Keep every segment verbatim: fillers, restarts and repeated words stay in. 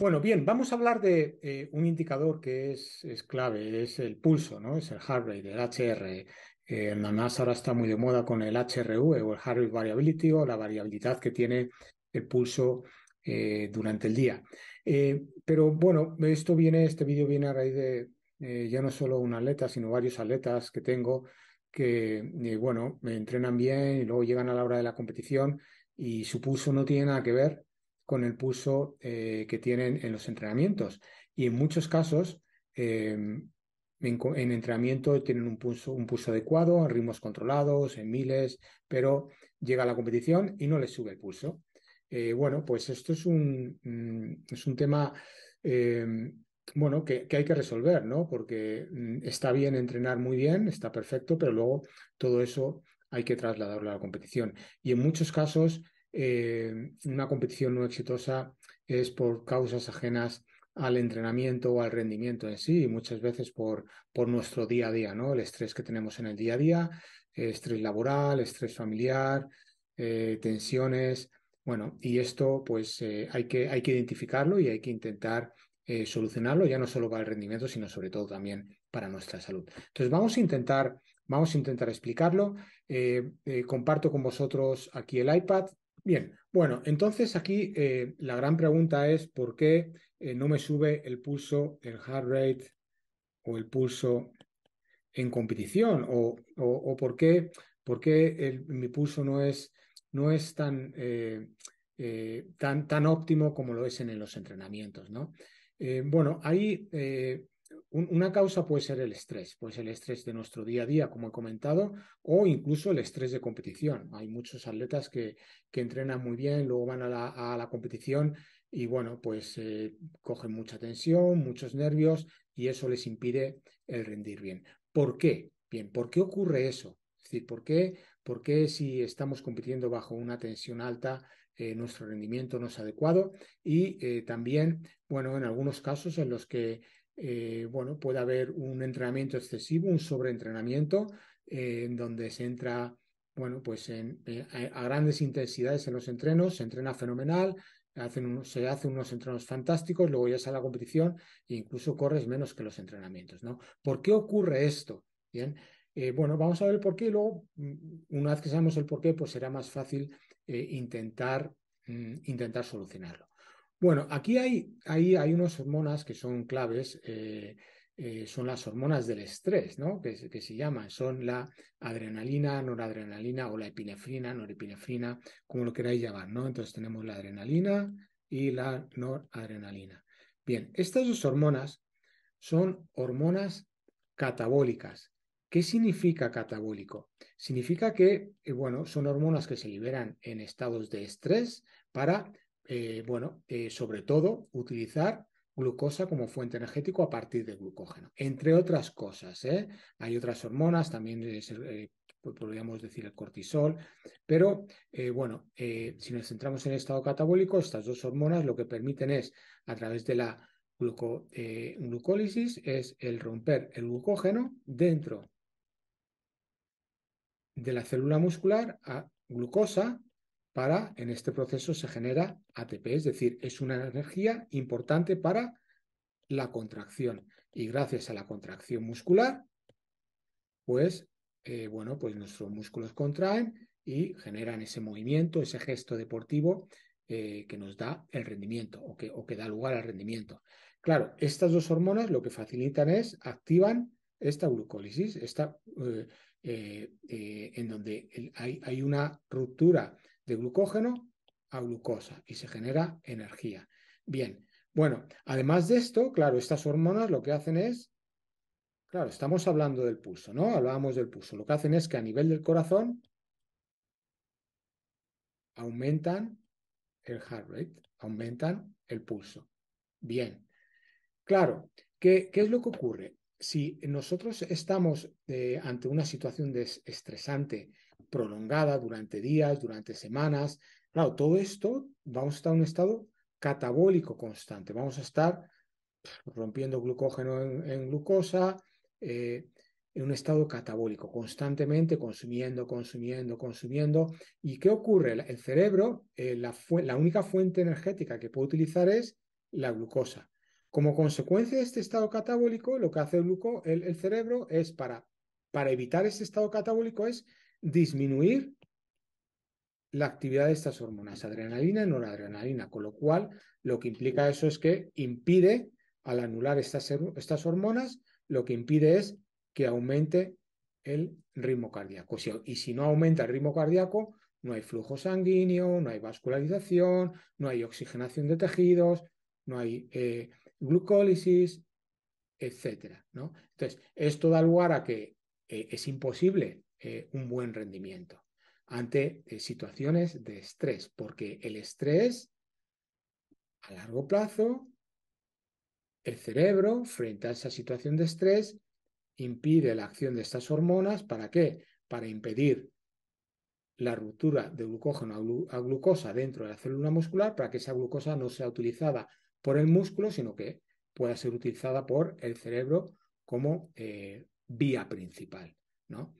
Bueno, bien, vamos a hablar de eh, un indicador que es, es clave, es el pulso, ¿no? Es el heart rate, el H R. Eh, además, ahora está muy de moda con el H R V o el heart rate variability o la variabilidad que tiene el pulso eh, durante el día. Eh, pero bueno, esto viene, este vídeo viene a raíz de eh, ya no solo un atleta, sino varios atletas que tengo que, eh, bueno, entrenan bien y luego llegan a la hora de la competición y su pulso no tiene nada que ver con el pulso eh, que tienen en los entrenamientos. Y en muchos casos, eh, en, en entrenamiento tienen un pulso, un pulso adecuado, a ritmos controlados, en miles, pero llega a la competición y no les sube el pulso. Eh, bueno, pues esto es un, es un tema eh, bueno, que, que hay que resolver, ¿no? Porque está bien entrenar muy bien, está perfecto, pero luego todo eso hay que trasladarlo a la competición. Y en muchos casos, Eh, una competición no exitosa es por causas ajenas al entrenamiento o al rendimiento en sí, y muchas veces por, por nuestro día a día, ¿no? El estrés que tenemos en el día a día, eh, estrés laboral, estrés familiar, eh, tensiones. Bueno, y esto pues eh, hay que, hay que identificarlo y hay que intentar eh, solucionarlo, ya no solo para el rendimiento, sino sobre todo también para nuestra salud. Entonces vamos a intentar, vamos a intentar explicarlo. Eh, eh, comparto con vosotros aquí el iPad. Bien, bueno, entonces aquí eh, la gran pregunta es ¿por qué eh, no me sube el pulso, el heart rate o el pulso en competición? ¿O, o, o por qué, por qué el, mi pulso no es, no es tan, eh, eh, tan, tan óptimo como lo es en, en los entrenamientos, ¿no? Eh, bueno, ahí eh, un, una causa puede ser el estrés, puede ser el estrés de nuestro día a día, como he comentado, o incluso el estrés de competición. Hay muchos atletas que, que entrenan muy bien, luego van a la, a la competición y, bueno, pues eh, cogen mucha tensión, muchos nervios y eso les impide el rendir bien. ¿Por qué? Bien, ¿por qué ocurre eso? Es decir, ¿por qué, por qué si estamos compitiendo bajo una tensión alta, Eh, nuestro rendimiento no es adecuado? Y eh, también, bueno, en algunos casos en los que eh, bueno, puede haber un entrenamiento excesivo, un sobreentrenamiento, eh, en donde se entra, bueno, pues en, eh, a grandes intensidades en los entrenos, se entrena fenomenal, hacen un, se hacen unos entrenos fantásticos, luego ya sale a la competición e incluso corres menos que los entrenamientos, ¿no? ¿Por qué ocurre esto? Bien, eh, bueno, vamos a ver el por qué y luego, una vez que sabemos el por qué, pues será más fácil Eh, intentar, mm, intentar solucionarlo. Bueno, aquí hay, hay, hay unas hormonas que son claves, eh, eh, son las hormonas del estrés, ¿no? Que, que se llaman, son la adrenalina, noradrenalina o la epinefrina, norepinefrina, como lo queráis llamar, ¿no? Entonces tenemos la adrenalina y la noradrenalina. Bien, estas dos hormonas son hormonas catabólicas. ¿Qué significa catabólico? Significa que, eh, bueno, son hormonas que se liberan en estados de estrés para, eh, bueno, eh, sobre todo, utilizar glucosa como fuente energética a partir de glucógeno, entre otras cosas, ¿eh? Hay otras hormonas, también es, eh, podríamos decir el cortisol, pero, eh, bueno, eh, si nos centramos en el estado catabólico, estas dos hormonas lo que permiten es, a través de la gluco, eh, glucólisis, es el romper el glucógeno dentro de la célula muscular a glucosa para, en este proceso se genera A T P, es decir, es una energía importante para la contracción y gracias a la contracción muscular, pues, eh, bueno, pues nuestros músculos contraen y generan ese movimiento, ese gesto deportivo eh, que nos da el rendimiento o que, o que da lugar al rendimiento. Claro, estas dos hormonas lo que facilitan es, activan esta glucólisis, esta eh, Eh, eh, en donde hay, hay una ruptura de glucógeno a glucosa y se genera energía. Bien, bueno, además de esto, claro, estas hormonas lo que hacen es, claro, estamos hablando del pulso, ¿no? Hablábamos del pulso. Lo que hacen es que a nivel del corazón aumentan el heart rate, aumentan el pulso. Bien, claro, ¿qué, qué es lo que ocurre? Si nosotros estamos eh, ante una situación de estresante prolongada durante días, durante semanas, claro, todo esto vamos a estar en un estado catabólico constante. Vamos a estar rompiendo glucógeno en, en glucosa, eh, en un estado catabólico, constantemente consumiendo, consumiendo, consumiendo. ¿Y qué ocurre? El cerebro, eh, la, la única fuente energética que puede utilizar es la glucosa. Como consecuencia de este estado catabólico, lo que hace el, gluco, el, el cerebro es, para, para evitar este estado catabólico, es disminuir la actividad de estas hormonas, adrenalina y noradrenalina, con lo cual lo que implica eso es que impide, al anular estas, estas hormonas, lo que impide es que aumente el ritmo cardíaco. Y si no aumenta el ritmo cardíaco, no hay flujo sanguíneo, no hay vascularización, no hay oxigenación de tejidos, no hay eh, glucólisis, etcétera, ¿no? Entonces, esto da lugar a que eh, es imposible eh, un buen rendimiento ante eh, situaciones de estrés, porque el estrés, a largo plazo, el cerebro, frente a esa situación de estrés, impide la acción de estas hormonas. ¿Para qué? Para impedir la ruptura de glucógeno a, glu a glucosa dentro de la célula muscular, para que esa glucosa no sea utilizada por el músculo, sino que pueda ser utilizada por el cerebro como eh, vía principal, ¿no?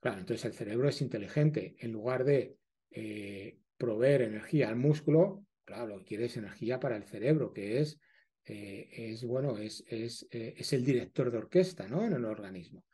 Claro, entonces el cerebro es inteligente. En lugar de eh, proveer energía al músculo, claro, lo que quiere es energía para el cerebro, que es, eh, es, bueno, es, es, eh, es el director de orquesta, ¿no?, en el organismo.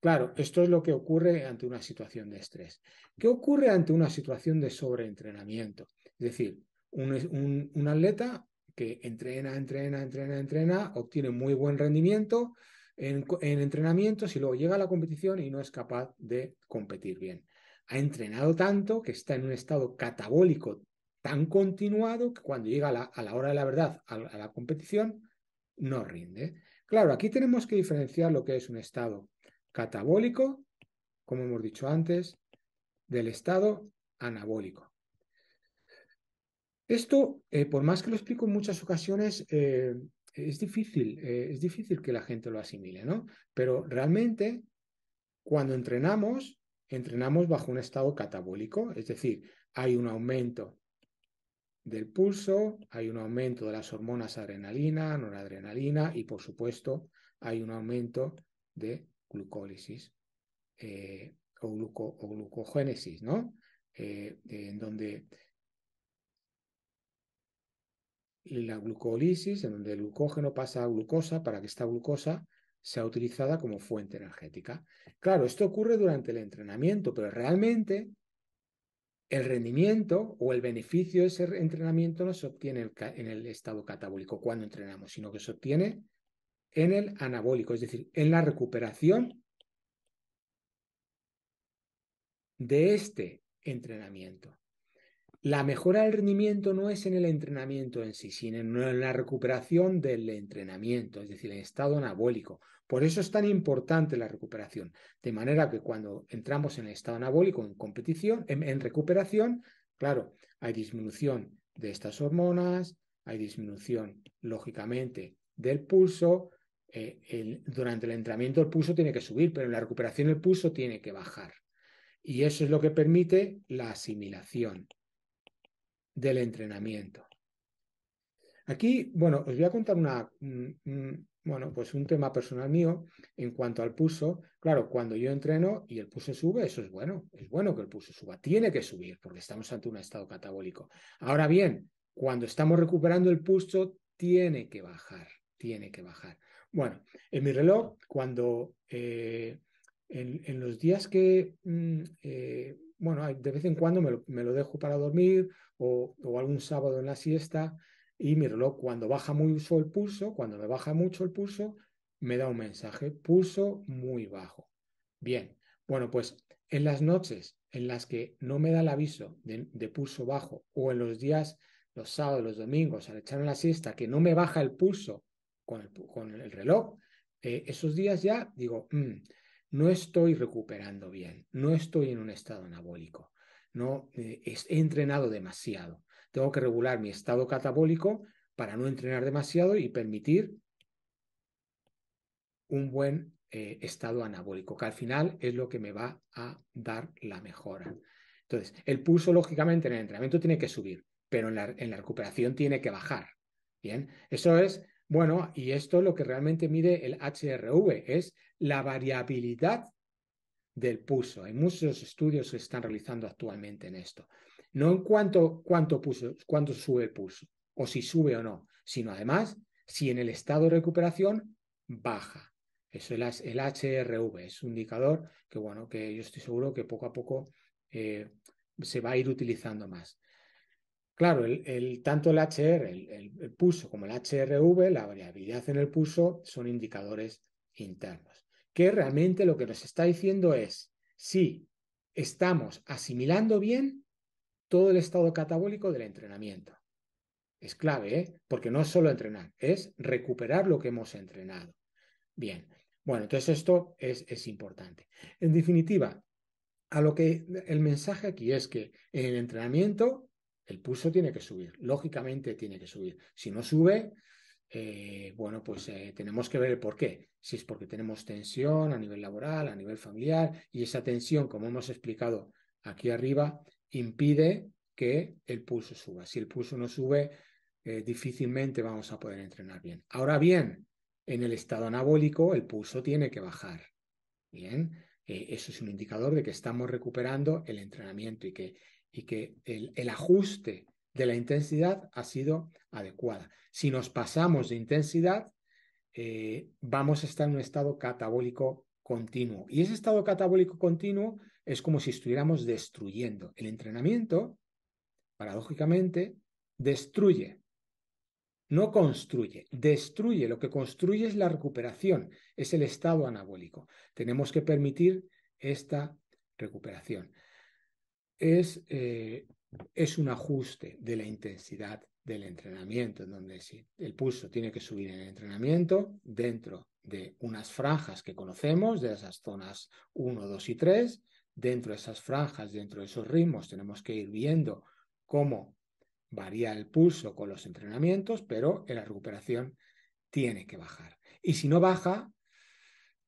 Claro, esto es lo que ocurre ante una situación de estrés. ¿Qué ocurre ante una situación de sobreentrenamiento? Es decir, un, un, un atleta que entrena, entrena, entrena, entrena, obtiene muy buen rendimiento en, en entrenamientos y luego llega a la competición y no es capaz de competir bien. Ha entrenado tanto que está en un estado catabólico tan continuado que cuando llega a la, a la hora de la verdad a, a la competición no rinde. Claro, aquí tenemos que diferenciar lo que es un estado catabólico, como hemos dicho antes, del estado anabólico. Esto, eh, por más que lo explico en muchas ocasiones, eh, es difícil, eh, es difícil que la gente lo asimile, ¿no? Pero realmente, cuando entrenamos, entrenamos bajo un estado catabólico, es decir, hay un aumento del pulso, hay un aumento de las hormonas adrenalina, noradrenalina y, por supuesto, hay un aumento de glucólisis eh, o, gluco, o glucogénesis, ¿no? Eh, eh, en donde la glucólisis, en donde el glucógeno pasa a glucosa para que esta glucosa sea utilizada como fuente energética. Claro, esto ocurre durante el entrenamiento, pero realmente el rendimiento o el beneficio de ese entrenamiento no se obtiene en el estado catabólico cuando entrenamos, sino que se obtiene en el anabólico, es decir, en la recuperación de este entrenamiento. La mejora del rendimiento no es en el entrenamiento en sí, sino en la recuperación del entrenamiento, es decir, en el estado anabólico. Por eso es tan importante la recuperación, de manera que cuando entramos en el estado anabólico, en competición, en, en recuperación, claro, hay disminución de estas hormonas, hay disminución, lógicamente, del pulso. Eh, el, durante el entrenamiento el pulso tiene que subir, pero en la recuperación el pulso tiene que bajar. Y eso es lo que permite la asimilación del entrenamiento. Aquí, bueno, os voy a contar una, mm, bueno, pues un tema personal mío en cuanto al pulso. Claro, cuando yo entreno y el pulso sube, eso es bueno. Es bueno que el pulso suba. Tiene que subir porque estamos ante un estado catabólico. Ahora bien, cuando estamos recuperando el pulso, tiene que bajar. Tiene que bajar. Bueno, en mi reloj, cuando eh, en, en los días que, mm, eh, bueno, de vez en cuando me lo, me lo dejo para dormir o, o algún sábado en la siesta, y mi reloj, cuando baja mucho el pulso, cuando me baja mucho el pulso, me da un mensaje: pulso muy bajo. Bien, bueno, pues en las noches en las que no me da el aviso de, de pulso bajo, o en los días, los sábados, los domingos, al echarme la siesta, que no me baja el pulso con el, con el reloj, eh, esos días ya digo, mm, no estoy recuperando bien, no estoy en un estado anabólico, no, eh, he entrenado demasiado. Tengo que regular mi estado catabólico para no entrenar demasiado y permitir un buen eh, estado anabólico, que al final es lo que me va a dar la mejora. Entonces, el pulso, lógicamente, en el entrenamiento tiene que subir, pero en la, en la recuperación tiene que bajar. Bien, eso es, bueno, y esto es lo que realmente mide el H R V, es la variabilidad del pulso. Hay muchos estudios que se están realizando actualmente en esto. No en cuánto, cuánto, pulso, cuánto sube el pulso, o si sube o no, sino además si en el estado de recuperación baja. Eso es el H R V, es un indicador que, bueno, que yo estoy seguro que poco a poco eh, se va a ir utilizando más. Claro, el, el, tanto el H R, el, el, el pulso, como el H R V, la variabilidad en el pulso, son indicadores internos. Que realmente lo que nos está diciendo es si estamos asimilando bien todo el estado catabólico del entrenamiento. Es clave, ¿eh? Porque no es solo entrenar, es recuperar lo que hemos entrenado. Bien, bueno, entonces esto es, es importante. En definitiva, a lo que el mensaje aquí es que en el entrenamiento el pulso tiene que subir, lógicamente tiene que subir. Si no sube, eh, bueno, pues eh, tenemos que ver el por qué. Si es porque tenemos tensión a nivel laboral, a nivel familiar, y esa tensión, como hemos explicado aquí arriba, impide que el pulso suba. Si el pulso no sube, eh, difícilmente vamos a poder entrenar bien. Ahora bien, en el estado anabólico el pulso tiene que bajar. Bien, eh, eso es un indicador de que estamos recuperando el entrenamiento y que y que el, el ajuste de la intensidad ha sido adecuada. Si nos pasamos de intensidad, eh, vamos a estar en un estado catabólico continuo. Y ese estado catabólico continuo es como si estuviéramos destruyendo. El entrenamiento, paradójicamente, destruye, no construye, destruye. Lo que construye es la recuperación, es el estado anabólico. Tenemos que permitir esta recuperación. Es, eh, es un ajuste de la intensidad del entrenamiento, en donde si el pulso tiene que subir en el entrenamiento dentro de unas franjas que conocemos, de esas zonas uno, dos y tres, dentro de esas franjas, dentro de esos ritmos, tenemos que ir viendo cómo varía el pulso con los entrenamientos, pero en la recuperación tiene que bajar. Y si no baja,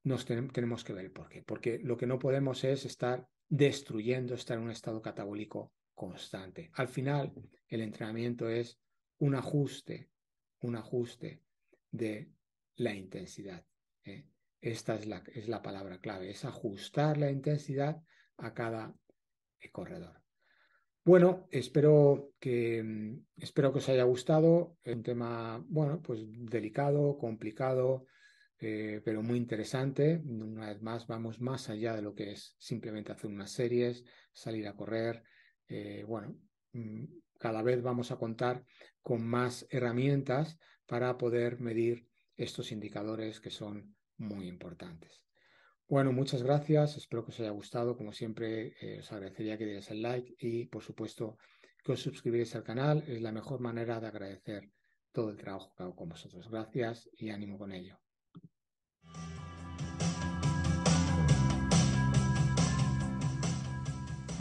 nos te- tenemos que ver el por qué, porque lo que no podemos es estar destruyendo, estar en un estado catabólico constante. Al final, el entrenamiento es un ajuste, un ajuste de la intensidad, ¿eh? Esta es la, es la palabra clave, es ajustar la intensidad a cada eh, corredor. Bueno, espero que, espero que os haya gustado. Es un tema, bueno, pues delicado, complicado, Eh, pero muy interesante. Una vez más, vamos más allá de lo que es simplemente hacer unas series, salir a correr. Eh, bueno, cada vez vamos a contar con más herramientas para poder medir estos indicadores que son muy importantes. Bueno, muchas gracias. Espero que os haya gustado. Como siempre, eh, os agradecería que dierais el like y, por supuesto, que os suscribierais al canal. Es la mejor manera de agradecer todo el trabajo que hago con vosotros. Gracias y ánimo con ello.